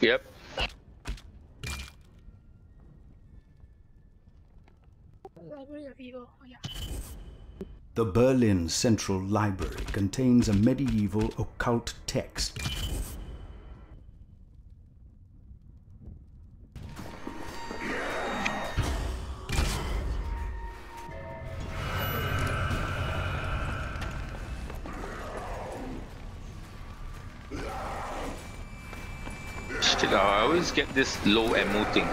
Yep. The Berlin Central Library contains a medieval occult text. Shit, I always get this low ammo thing.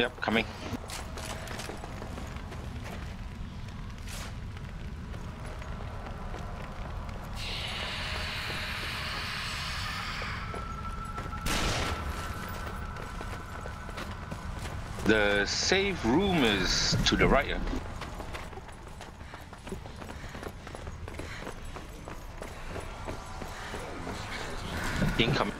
Yep, coming. The safe room is to the right. Incoming.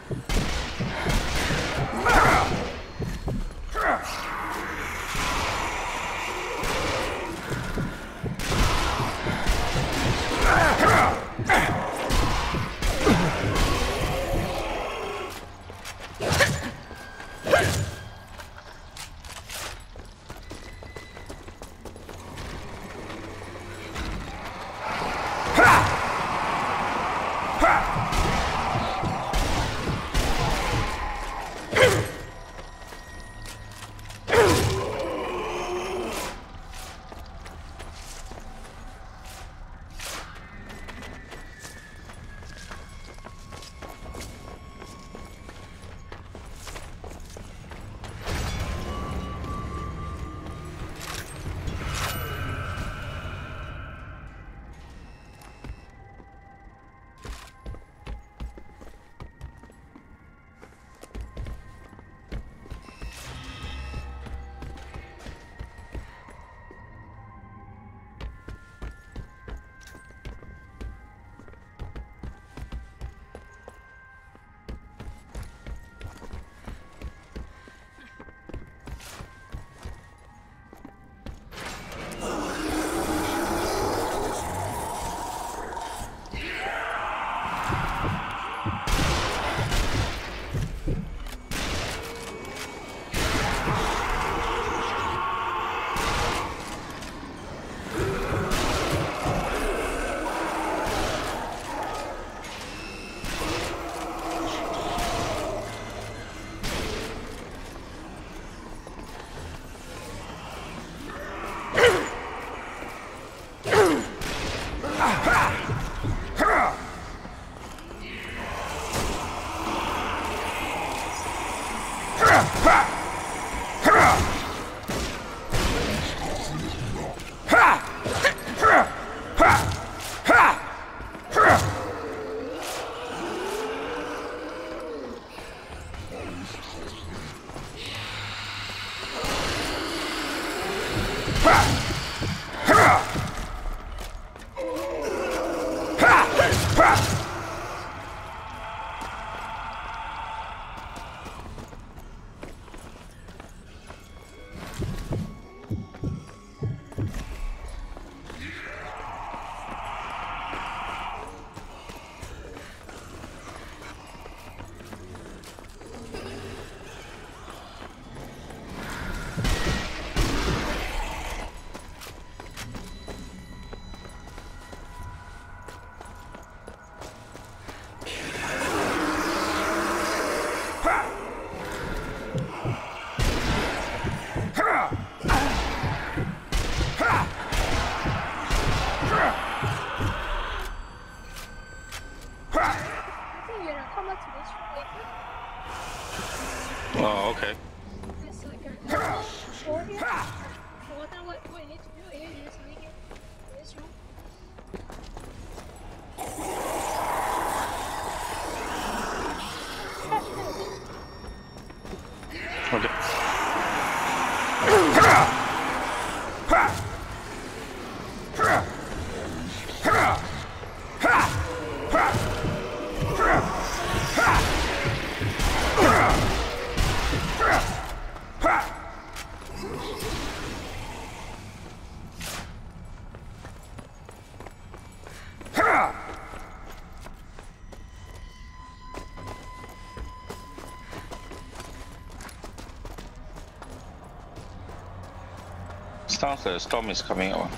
Sounds like a storm is coming on.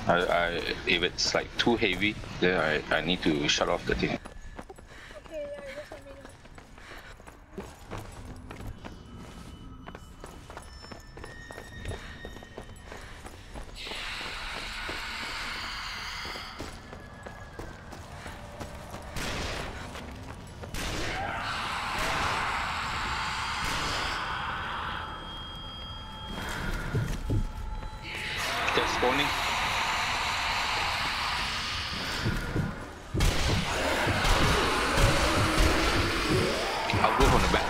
If it's like too heavy, then I need to shut off the thing. spawning. I'll go from the back.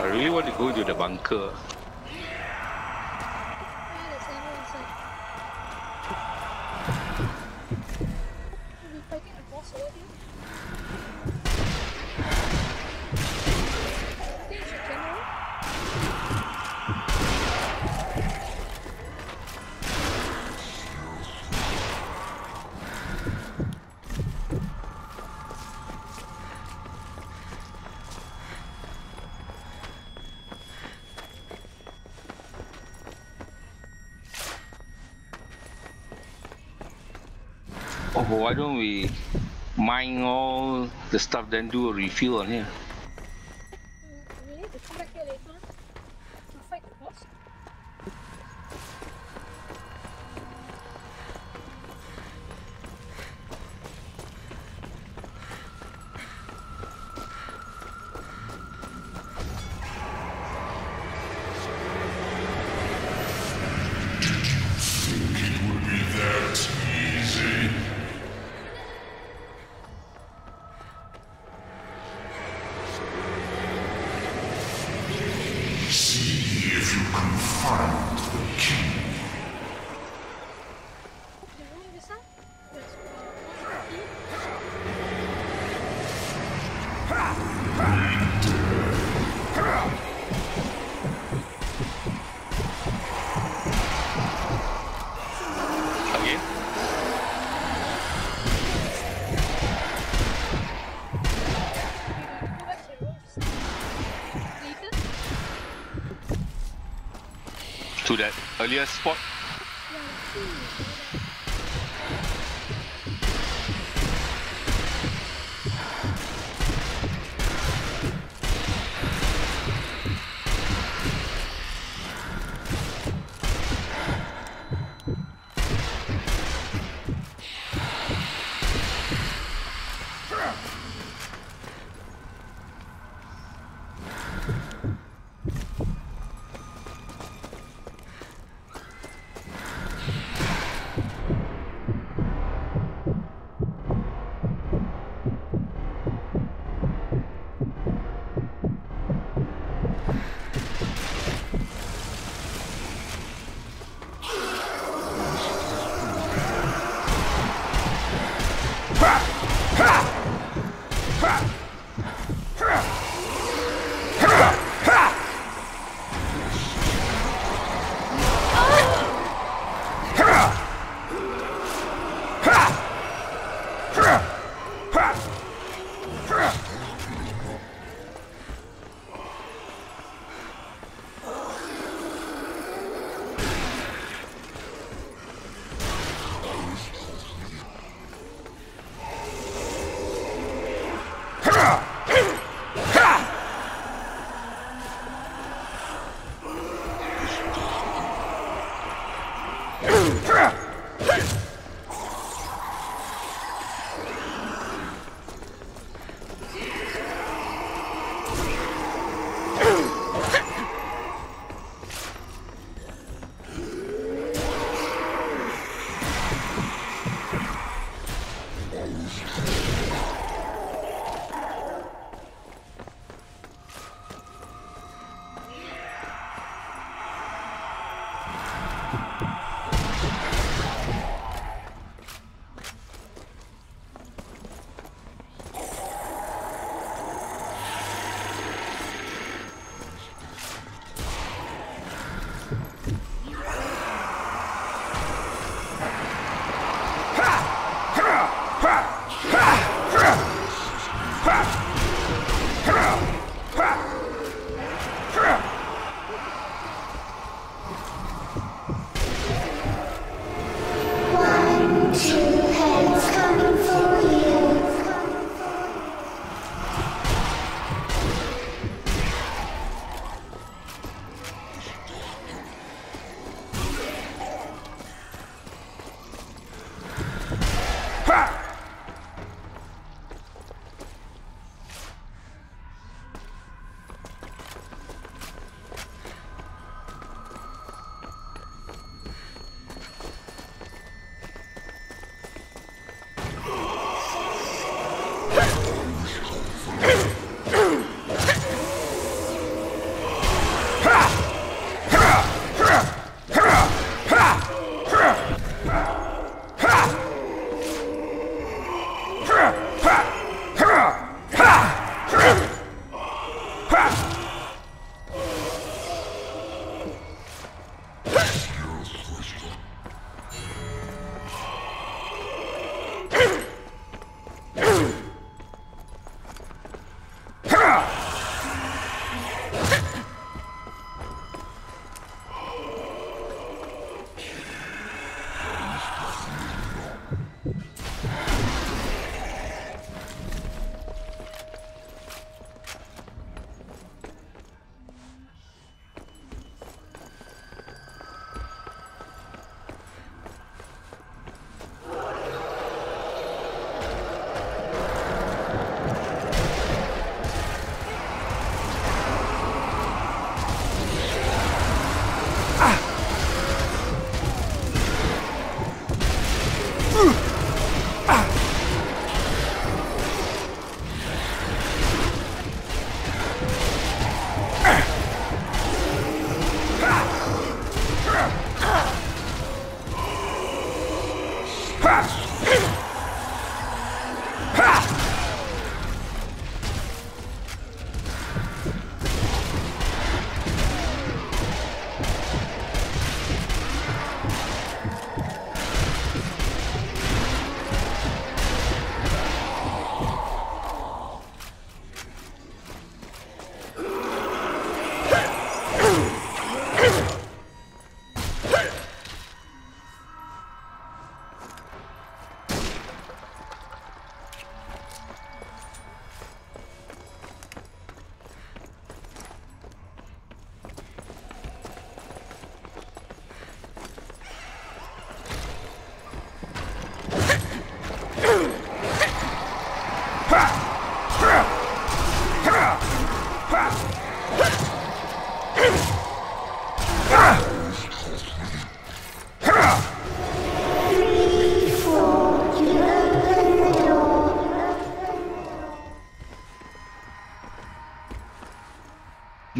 I really want to go to the bunker. Oh, why don't we mine all the stuff, then do a refill on here? We need to come back here later to fight the boss. To that earlier spot.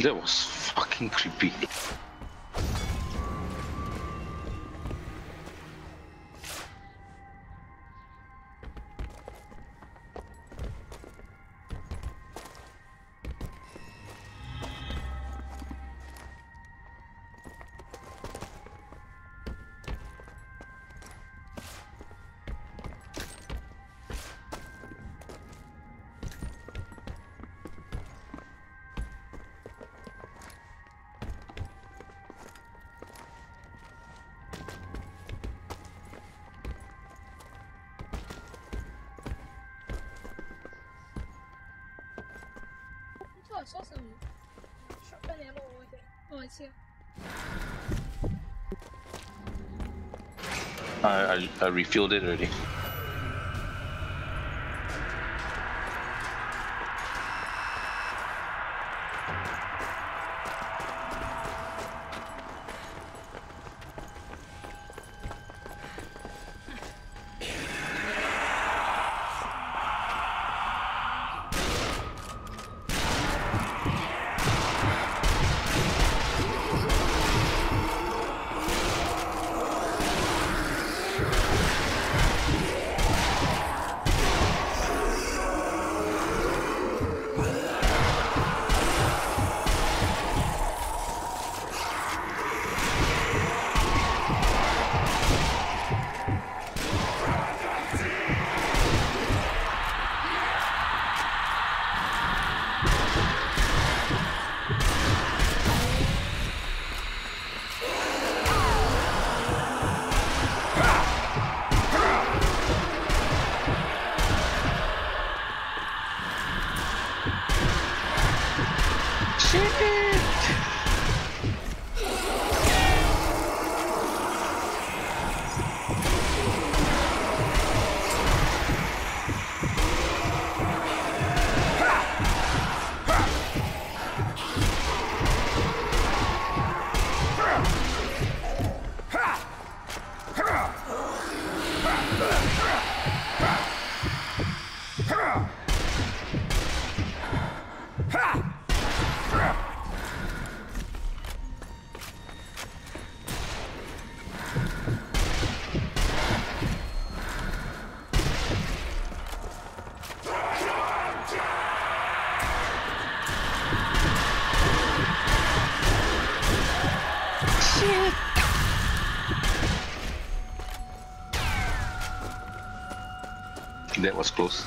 That was fucking creepy.说什么？说半年了，我去。I refilled it already. That was close.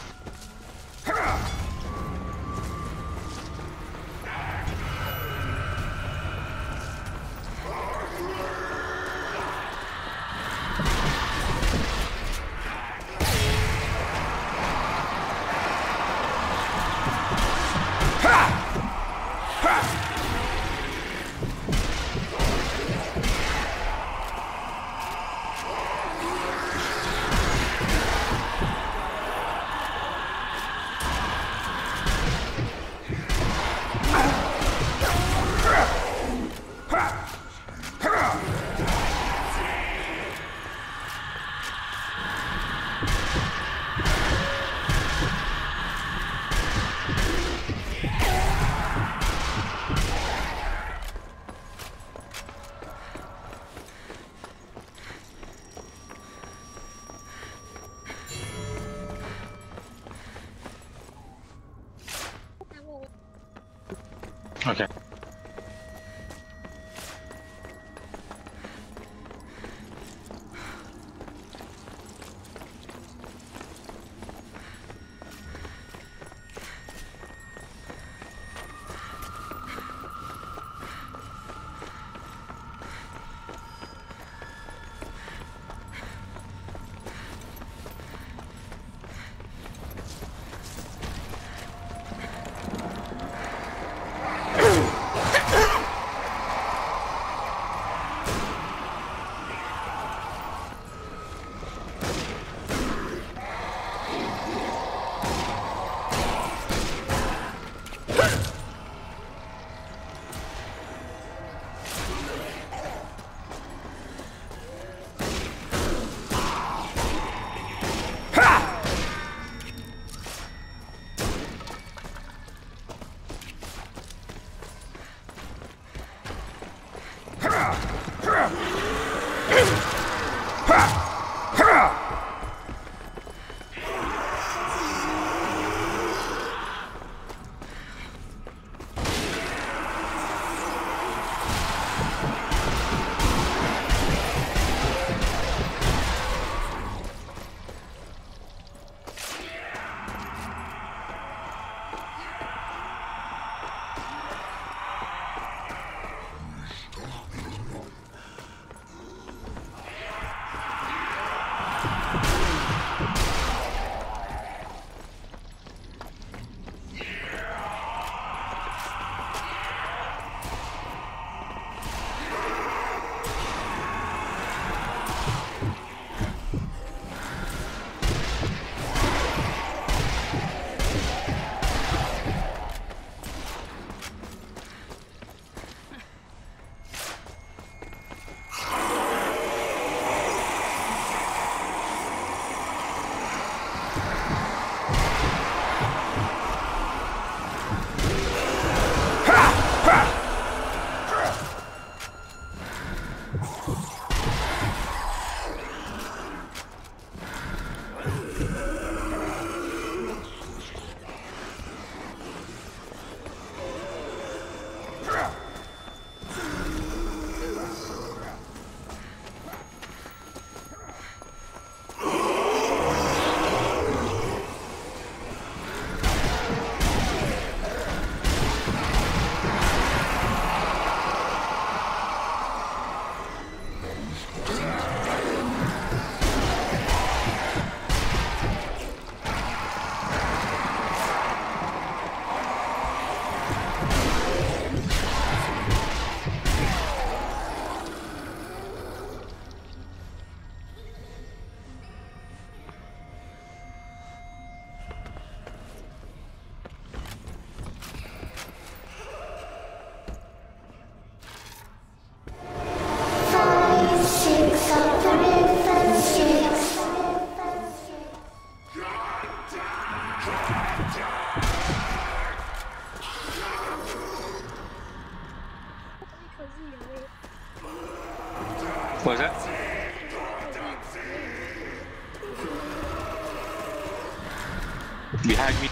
Okay. What was that? Behind me.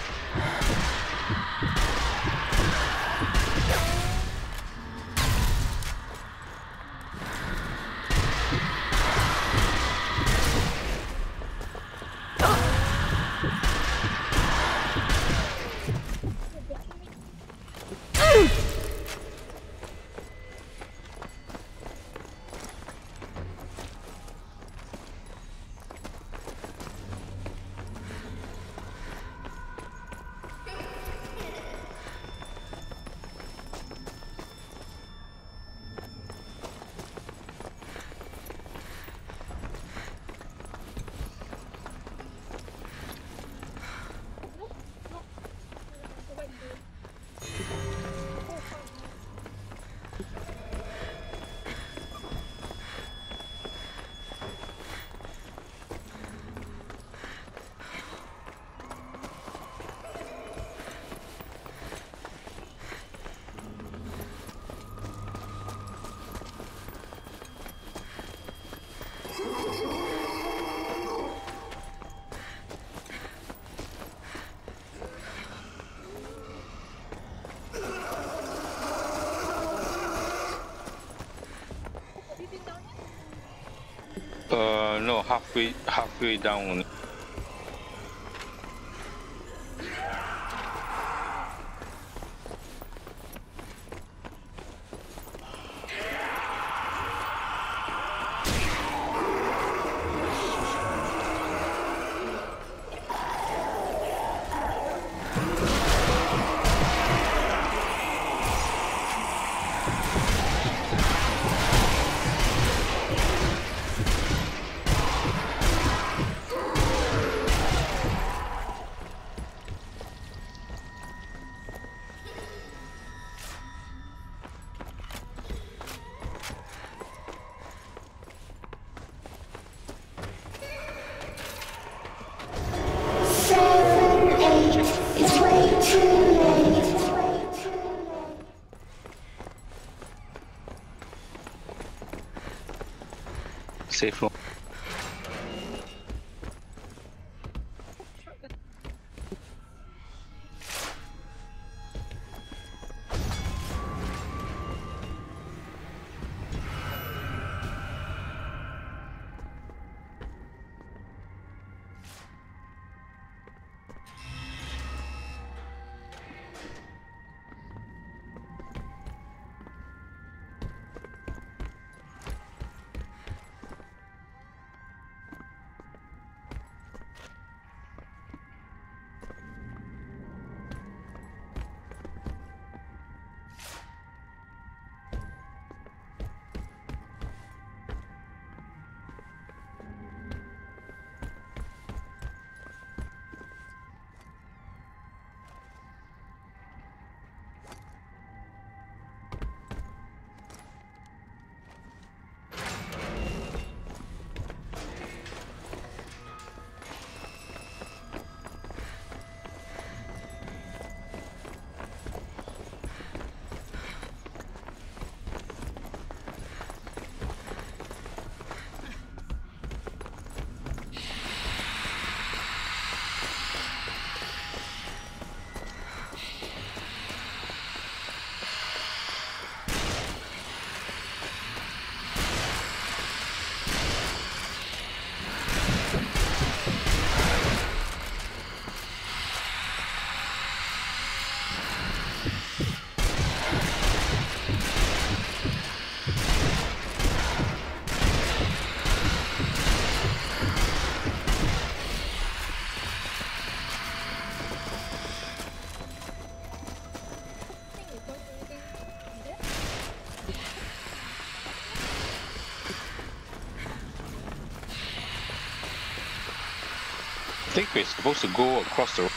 No, halfway down. Safe one. I think we're supposed to go across the road.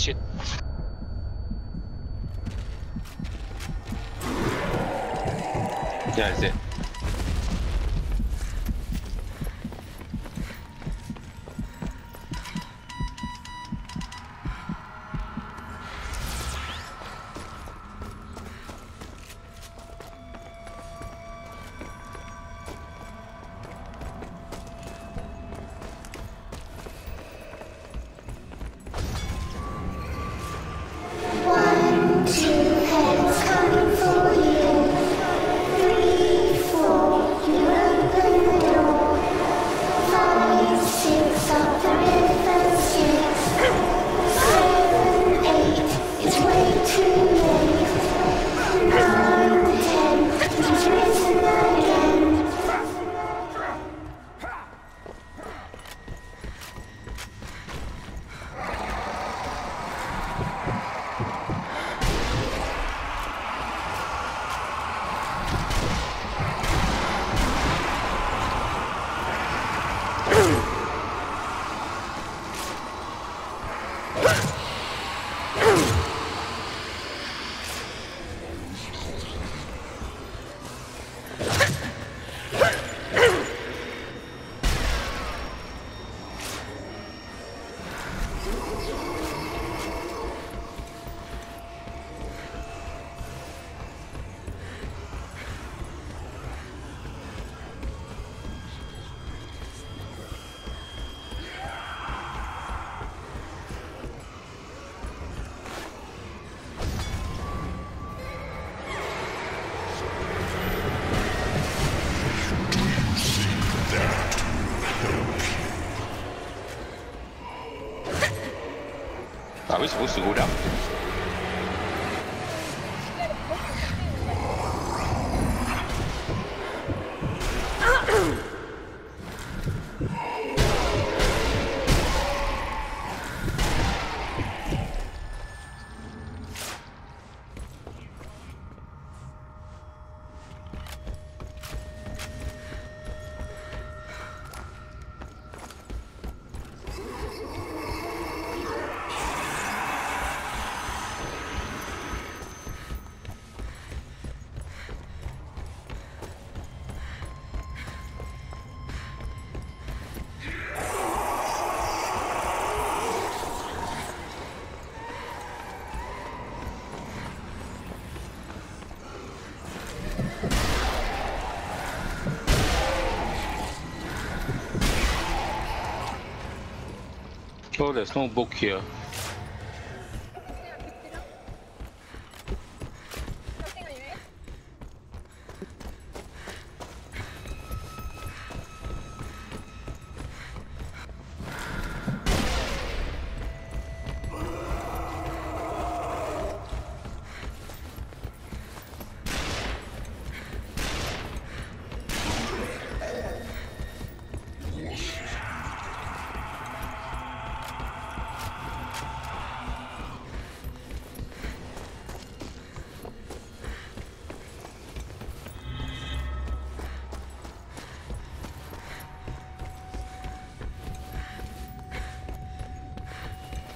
shit. That's it. We're supposed to go down. Oh, there's no book here.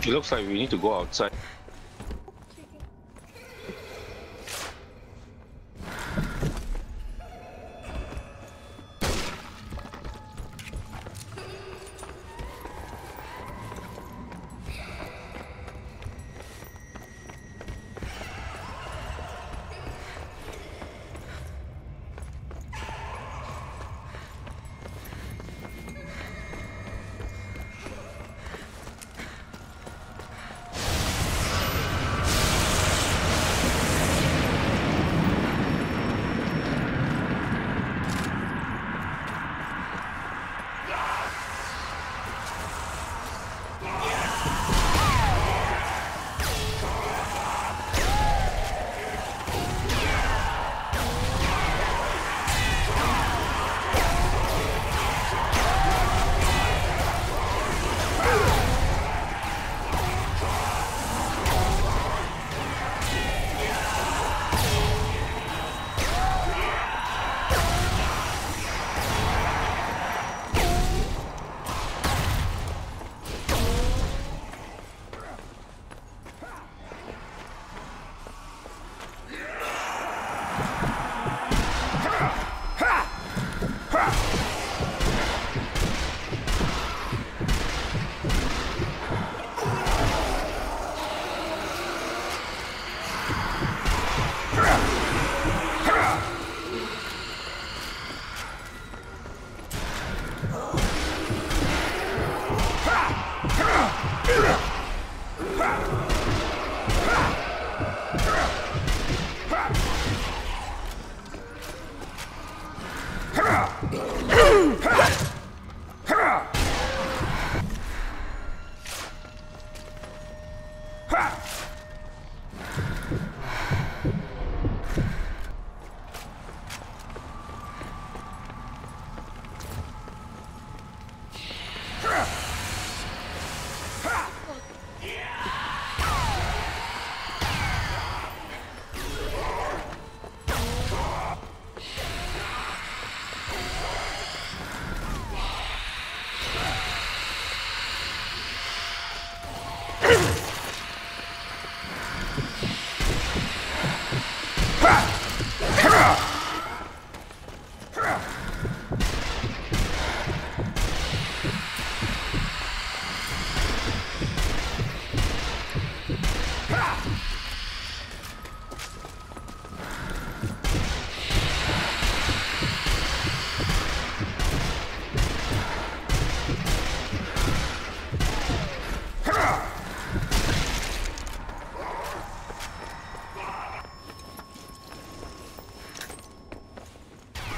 It looks like we need to go outside.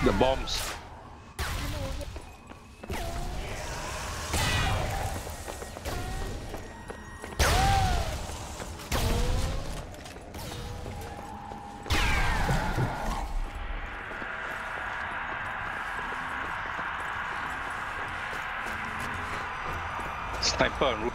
The bombs. Sniper on roof.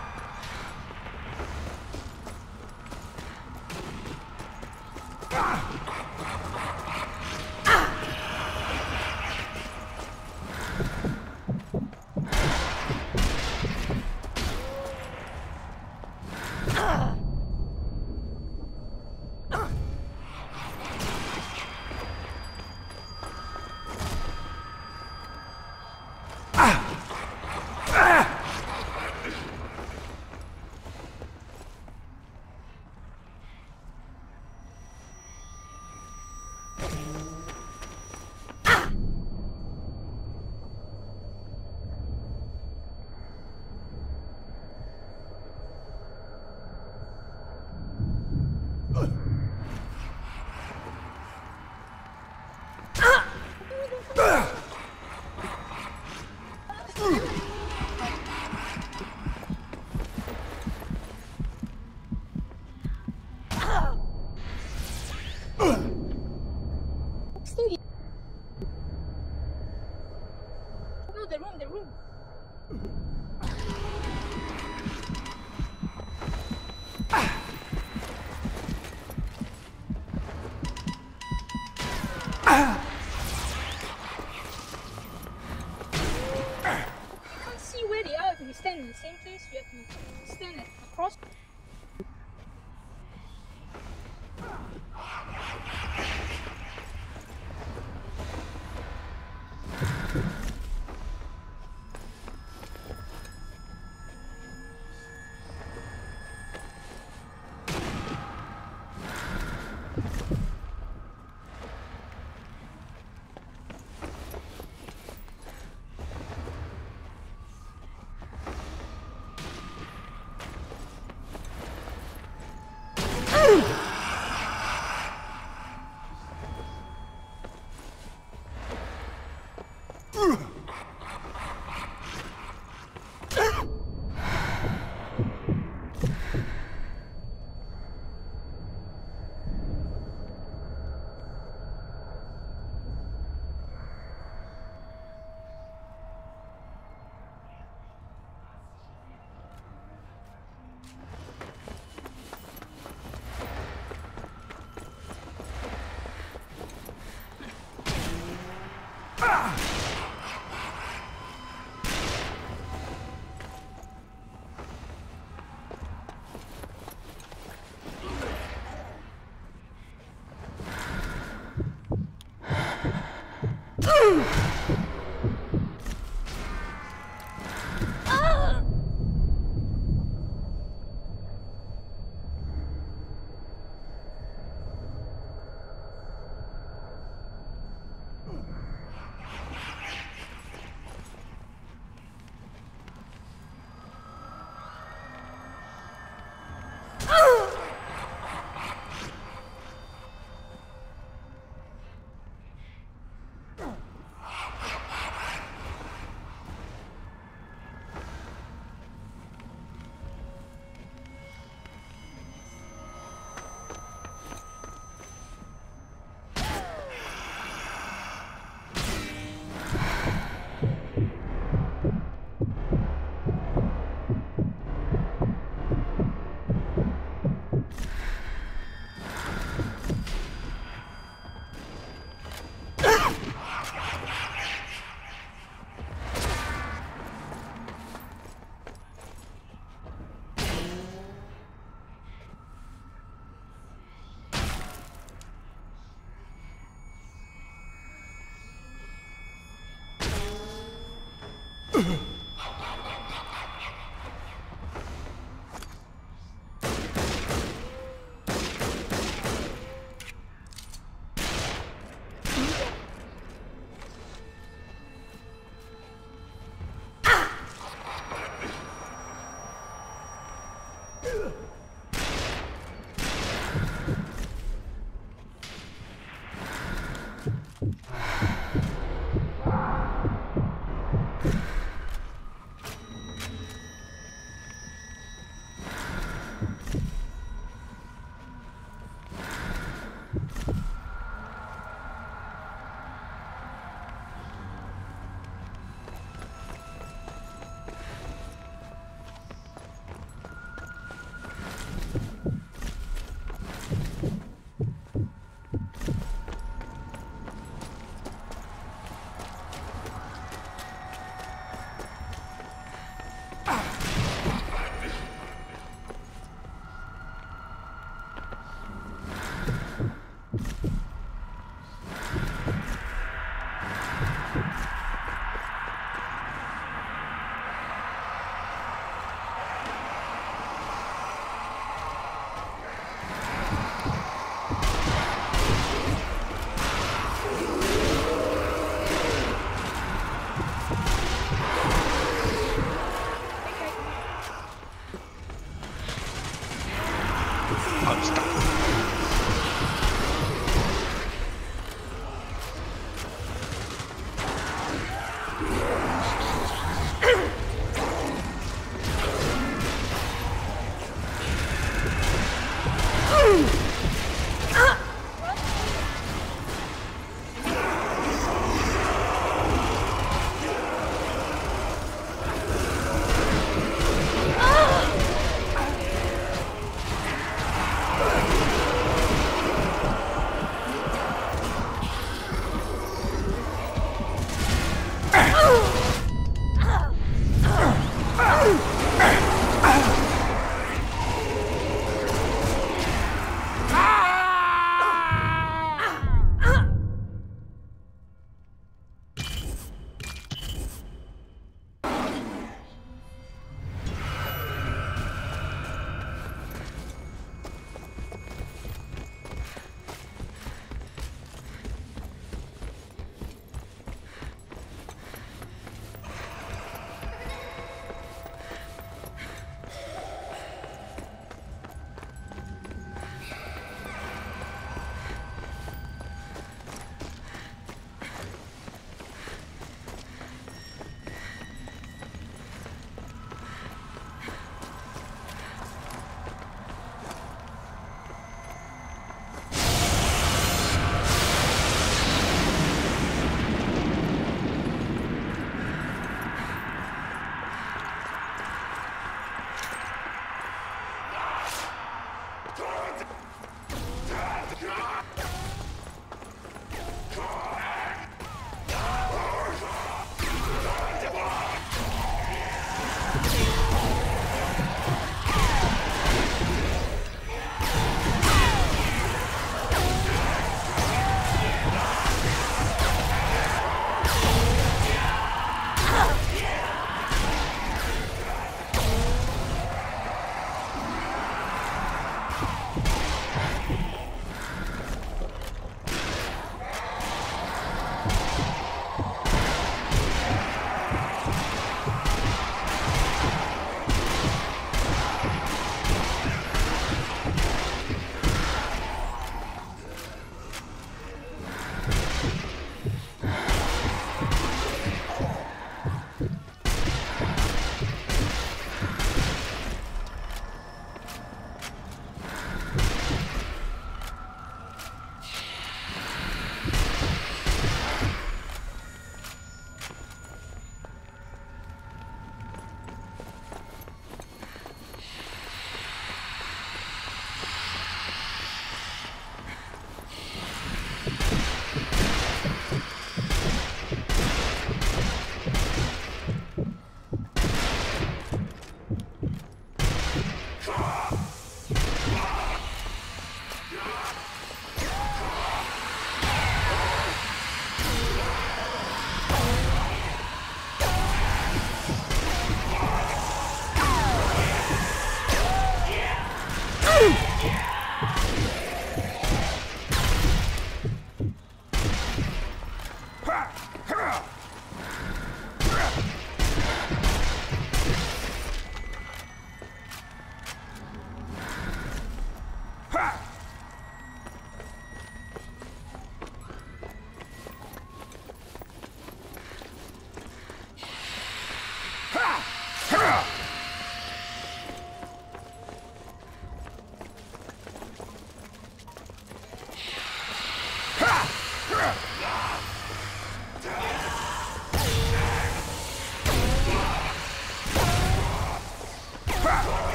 The room. I can't see where they are. If you stand in the same place, you have to stand across.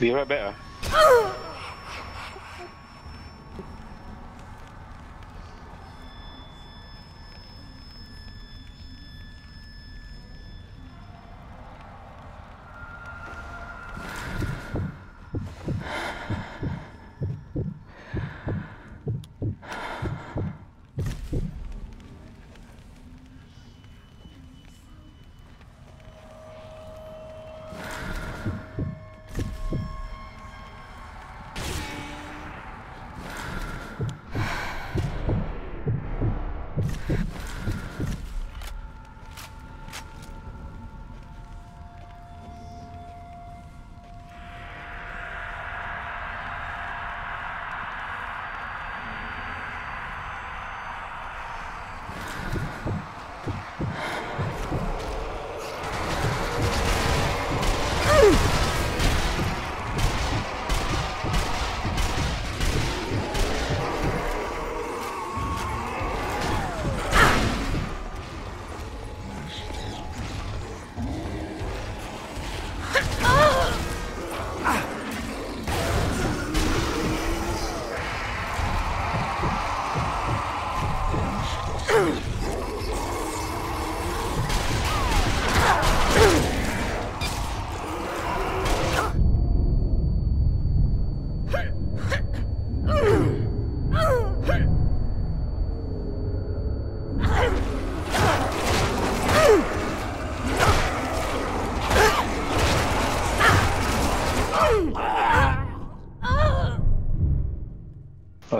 Be right back.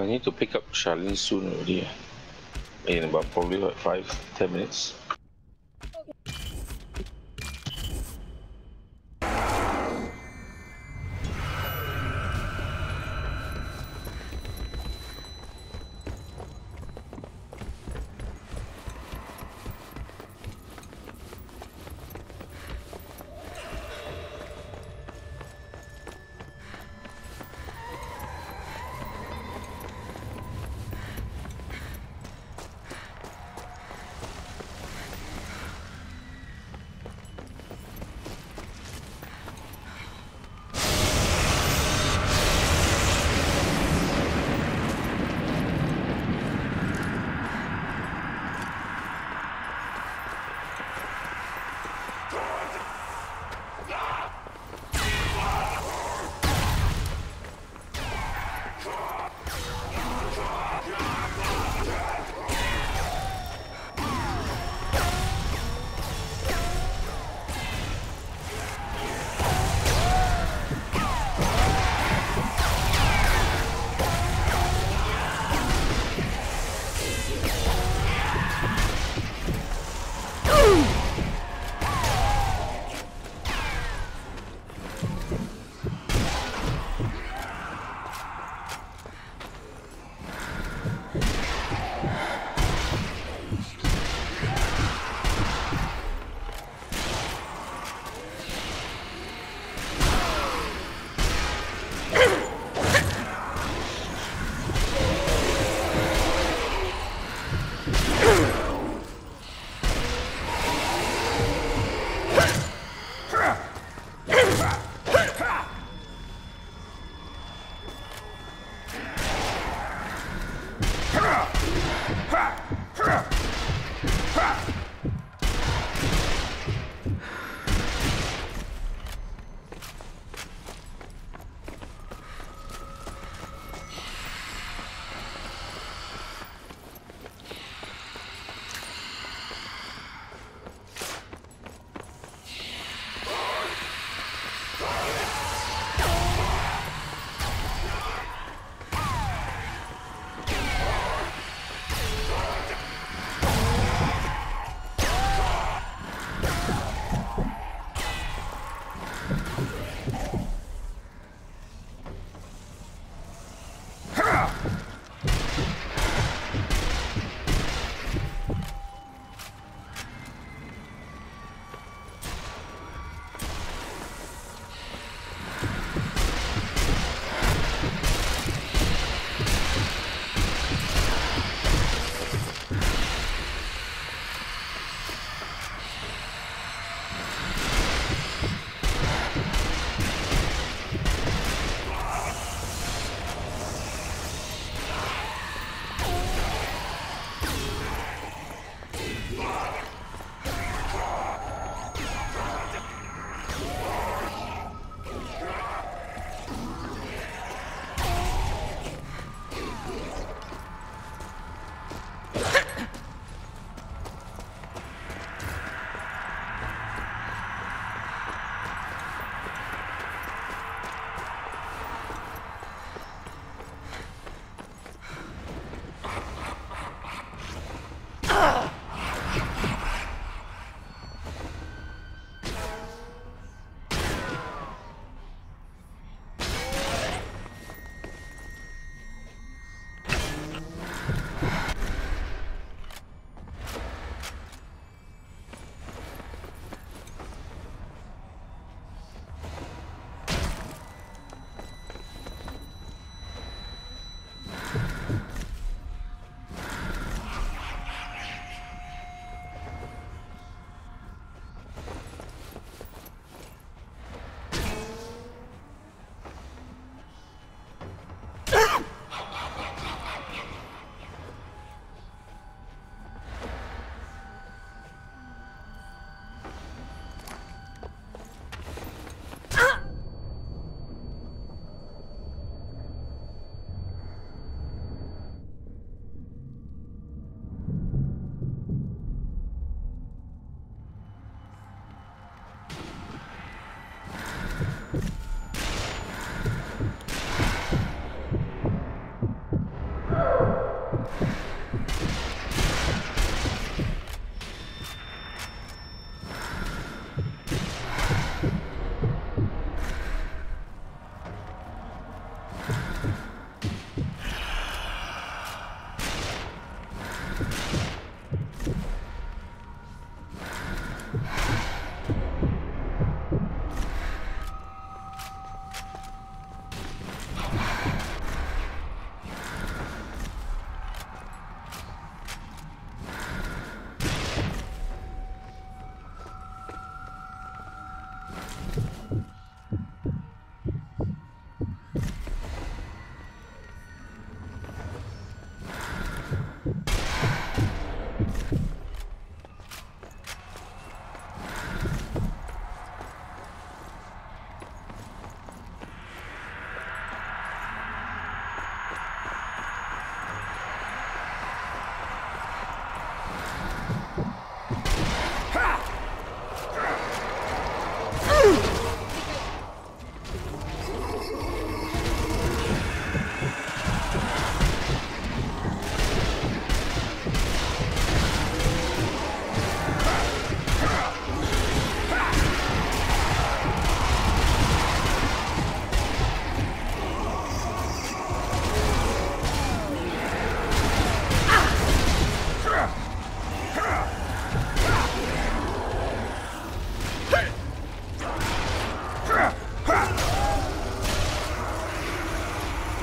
I need to pick up Charlene soon already, in about probably like 5-10 minutes.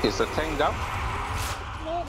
Is the tank down? No.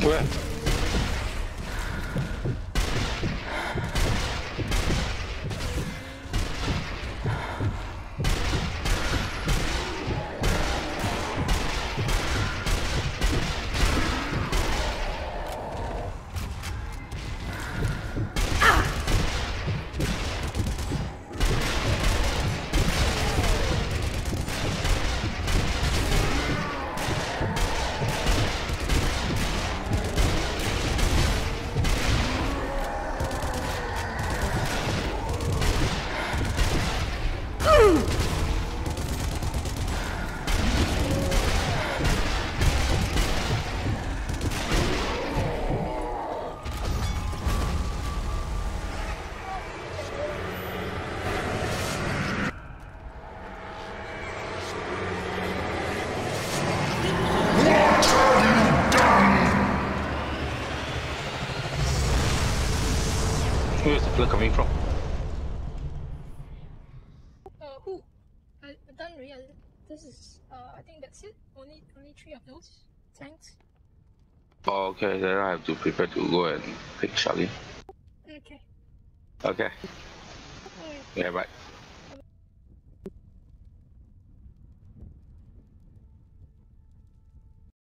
What? Where's the flare coming from? Who? I don't realize. This is, I think that's it. Only three of those. Thanks. Okay, then I have to prepare to go and pick Charlie. Okay. Okay. Yeah, bye.